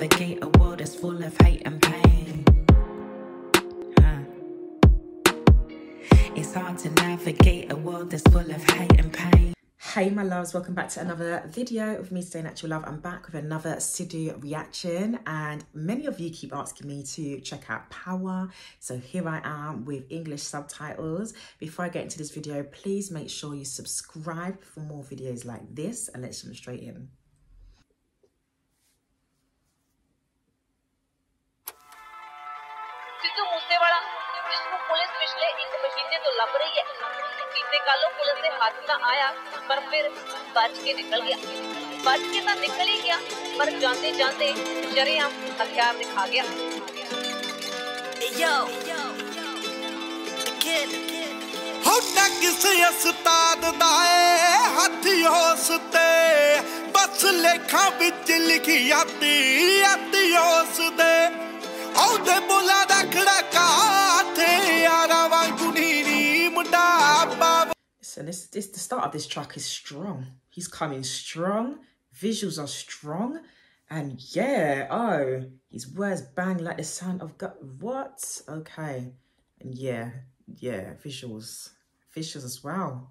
navigate a world that's full of hate and pain. It's hard to navigate a world that's full of hate and pain. Hey my loves, welcome back to another video of me staying at your love. I'm back with another Sidhu reaction, and many of you keep asking me to check out Power, so here I am with English subtitles. Before I get into this video, please make sure you subscribe for more videos like this, and let's jump straight in. Sidhu Moosewala, जिसको police पिछले एक महीने तो लप रही है, बीते कालों पुलिस से हाथ ना आया, पर फिर बच के निकल गया, बच के ना निकल ही गया, पर जाते जाते शरेआम हथियार दिखा गया। Yo, होता किसी अस्ताद दाए हाथियों सुते, बस लेखा बिच लिखी आती आतियों सुते, औदे बोला रखड़ा काथे यारा वांगुनीनी मुड़ा बाबा. So this the start of this track is strong. He's coming strong. Visuals are strong, and yeah, oh, his words bang like the sound of God. What? Okay, and yeah, visuals as well.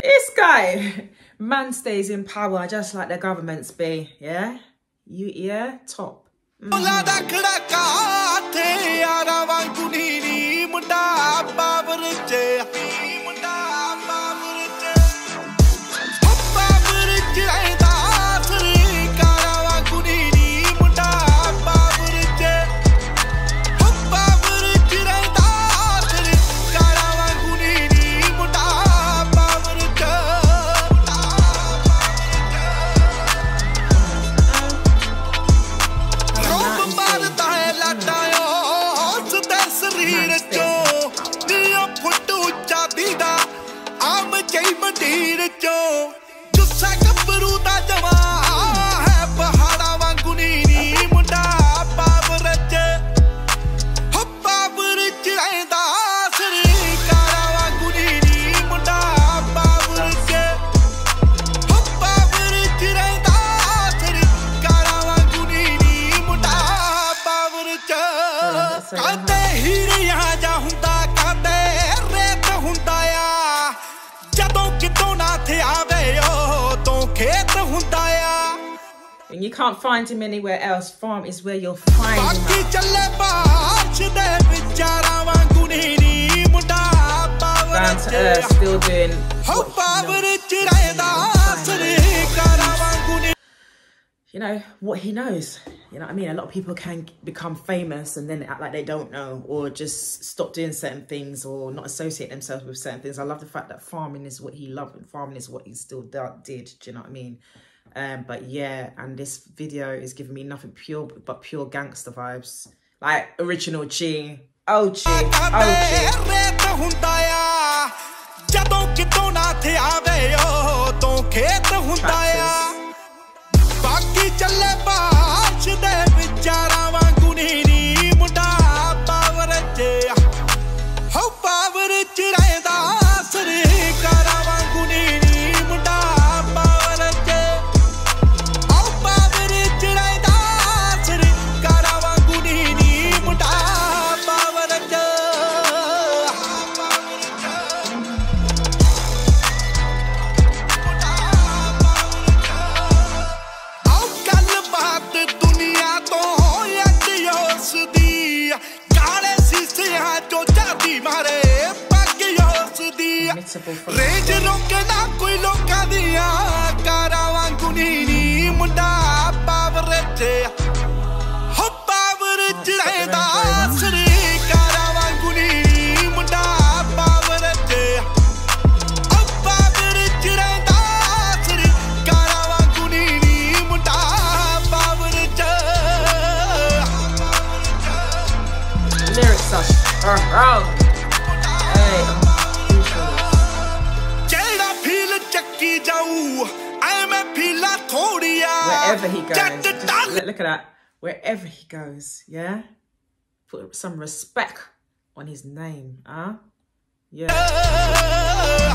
This guy, man stays in power just like the governments be, yeah? You yeah, top. When you can't find him anywhere else, farm is where you'll find him. Down to earth, still doing what he knows. You know what I mean? A lot of people can become famous and then act like they don't know, or just stop doing certain things, or not associate themselves with certain things. I love the fact that farming is what he loved, and farming is what he still did. Do you know what I mean? But yeah, and this video is giving me nothing but pure gangster vibes, like original G. Oh G, Bro. Hey, wherever he goes, just look at that. Wherever he goes, yeah? Put some respect on his name, huh? Yeah. Okay.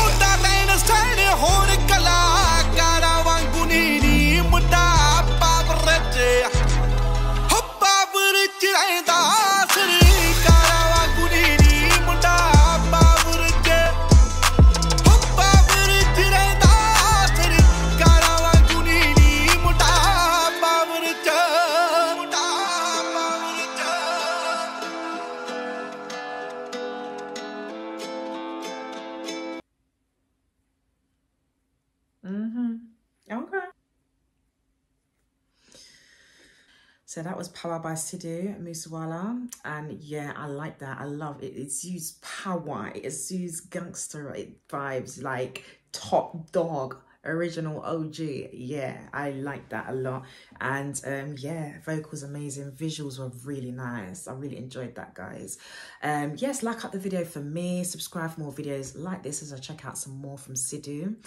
So that was Power by Sidhu Moosewala. And yeah, I like that. I love it. It's used power. It exudes gangster vibes, like top dog, original OG. Yeah, I like that a lot. And yeah, vocals amazing. Visuals were really nice. I really enjoyed that, guys. Yes, like up the video for me. Subscribe for more videos like this as I check out some more from Sidhu.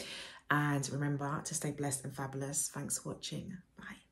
And remember to stay blessed and fabulous. Thanks for watching. Bye.